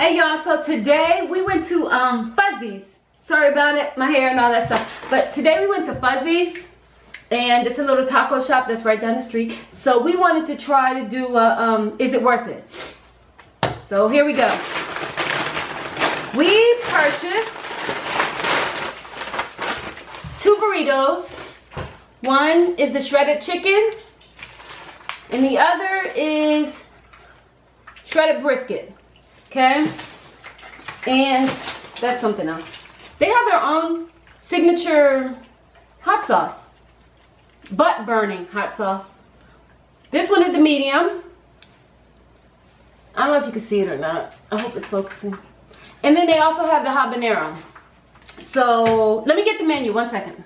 Hey y'all, so today we went to Fuzzy's. Sorry about it, my hair and all that stuff. But today we went to Fuzzy's, and it's a little taco shop that's right down the street. So we wanted to try to do a, is it worth it? So here we go. We purchased 2 burritos. One is the shredded chicken, and the other is shredded brisket. Okay, and that's something else. They have their own signature hot sauce, butt burning hot sauce. This one is the medium. I don't know if you can see it or not. I hope it's focusing. And then they also have the habanero. So let me get the menu, one second.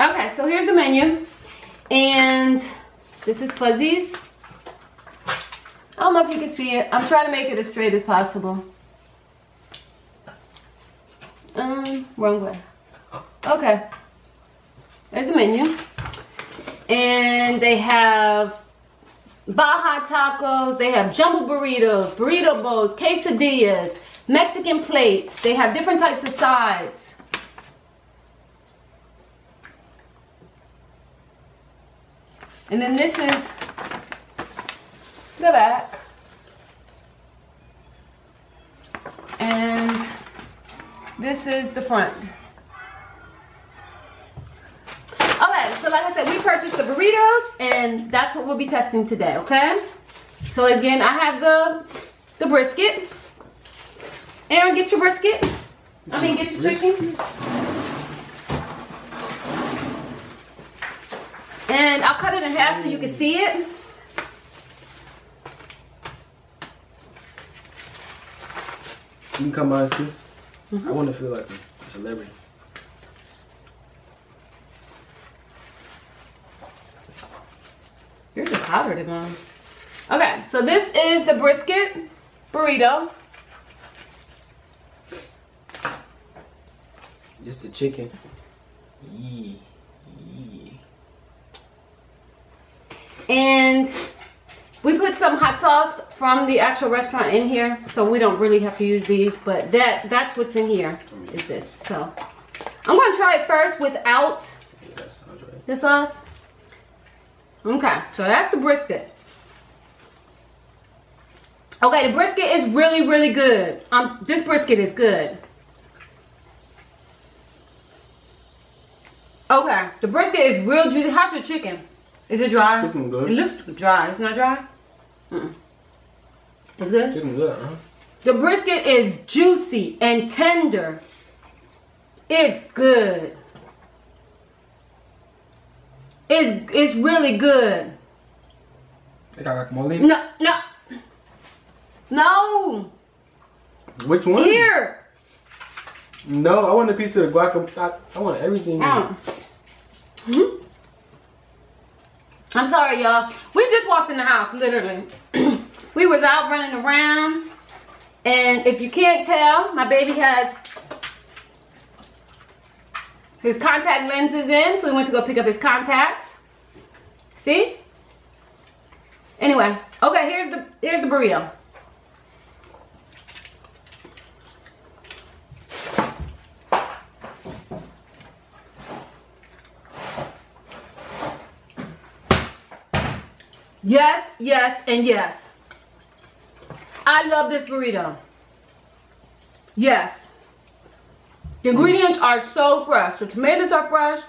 Okay, so here's the menu, and this is Fuzzy's. I don't know if you can see it. I'm trying to make it as straight as possible. Wrong way. Okay, there's the menu, and they have Baja tacos, they have jumbo burritos, burrito bowls, quesadillas, Mexican plates. They have different types of sides. And then this is the back. And this is the front. Okay, so like I said, we purchased the burritos, and that's what we'll be testing today, okay? So again, I have the brisket. Aaron, get your brisket. I mean, get your chicken. And I'll cut it in half so you can see it. You can come by too. I want to feel like a celebrity. You're just hotter than mine. Okay, so this is the brisket burrito. Just the chicken. Yeah. And we put some hot sauce from the actual restaurant in here, so we don't really have to use these, but that's what's in here is this. So I'm going to try it first without the sauce. Okay, so that's the brisket. Okay, the brisket is really, really good. This brisket is good. Okay, the brisket is real juicy. How's your chicken? Is it dry? Chicken good. It looks dry. It's not dry? Mm-mm. It's good? Chicken good, huh? The brisket is juicy and tender. It's good. It's really good. They got guacamole? No, no. No. Which one? Here. No, I want a piece of guacamole. I want everything. Mm-hmm. I'm sorry, y'all. We just walked in the house, literally. We was out running around. And if you can't tell, my baby has his contact lenses in. So we went to go pick up his contacts. See? Anyway. Okay, here's the burrito. Yes, yes, and yes. I love this burrito. Yes. The ingredients are so fresh. The tomatoes are fresh.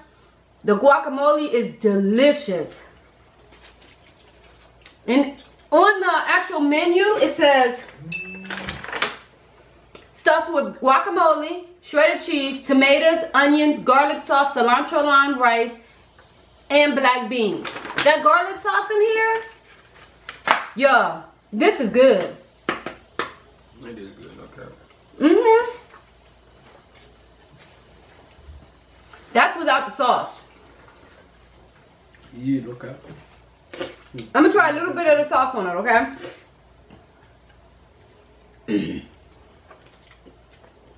The guacamole is delicious. And on the actual menu, it says stuffed with guacamole, shredded cheese, tomatoes, onions, garlic sauce, cilantro, lime, rice, and black beans. That garlic sauce in here, yo, this is good. It is good, okay. Mm-hmm. That's without the sauce. Yeah, okay. I'm gonna try a little bit of the sauce on it, okay?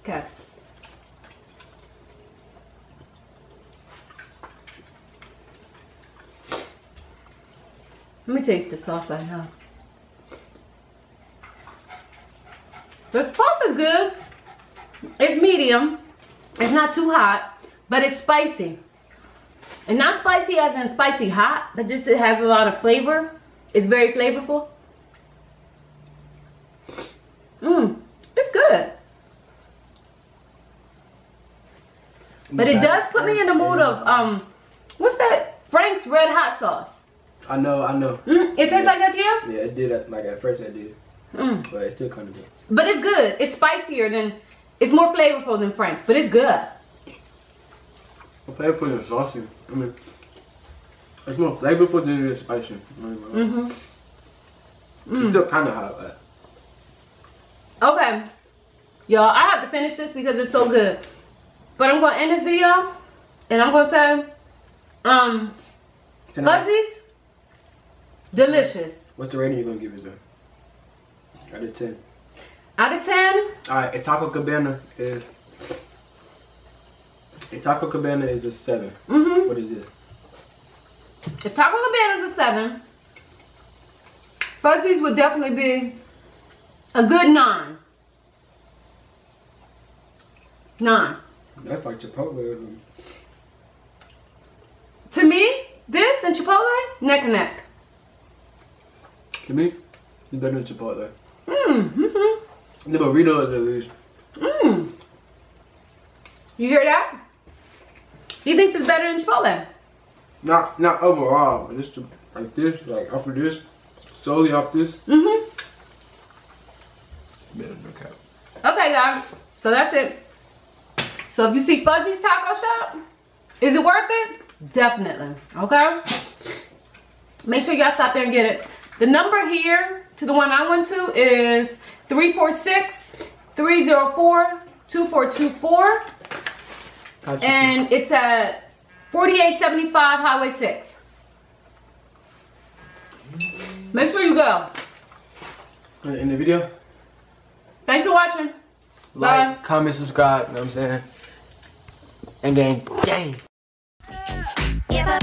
Okay. Let me taste the sauce right now. This pasta's good. It's medium. It's not too hot, but it's spicy. And not spicy as in spicy hot, but just it has a lot of flavor. It's very flavorful. It's good. But it does put me in the mood of, what's that? Frank's Red Hot Sauce. I know. It tastes like that to you? Yeah, it did. Like at first it did. But it's still kind of good. But it's good. It's spicier than, it's more flavorful than Frank's, but it's good. It's flavorful than saucy. I mean, it's more flavorful than it is spicy. It's still kind of hot. Okay. Y'all, I have to finish this because it's so good. But I'm going to end this video. And I'm going to say, Fuzzy's, delicious. What's the rating you're going to give it though? Out of 10. Out of 10? Alright, Taco Cabana is a 7. What is it? If Taco Cabana is a 7, Fuzzy's would definitely be a good 9. 9. That's like Chipotle, isn't it? To me, this and Chipotle, neck and neck. To me, it's better than Chipotle. The burrito is at least. You hear that? He thinks it's better than Chipotle. Not overall, but just like this, like off of this, solely off this. Better than cap. Okay, guys. So that's it. So if you see Fuzzy's Taco Shop, is it worth it? Definitely. Okay? Make sure y'all stop there and get it. The number here to the one I went to is 346-304-2424. And it's at 4875 Highway 6. Make sure you go. In the video. Thanks for watching. Like, bye. Comment, subscribe, you know what I'm saying? And then, dang.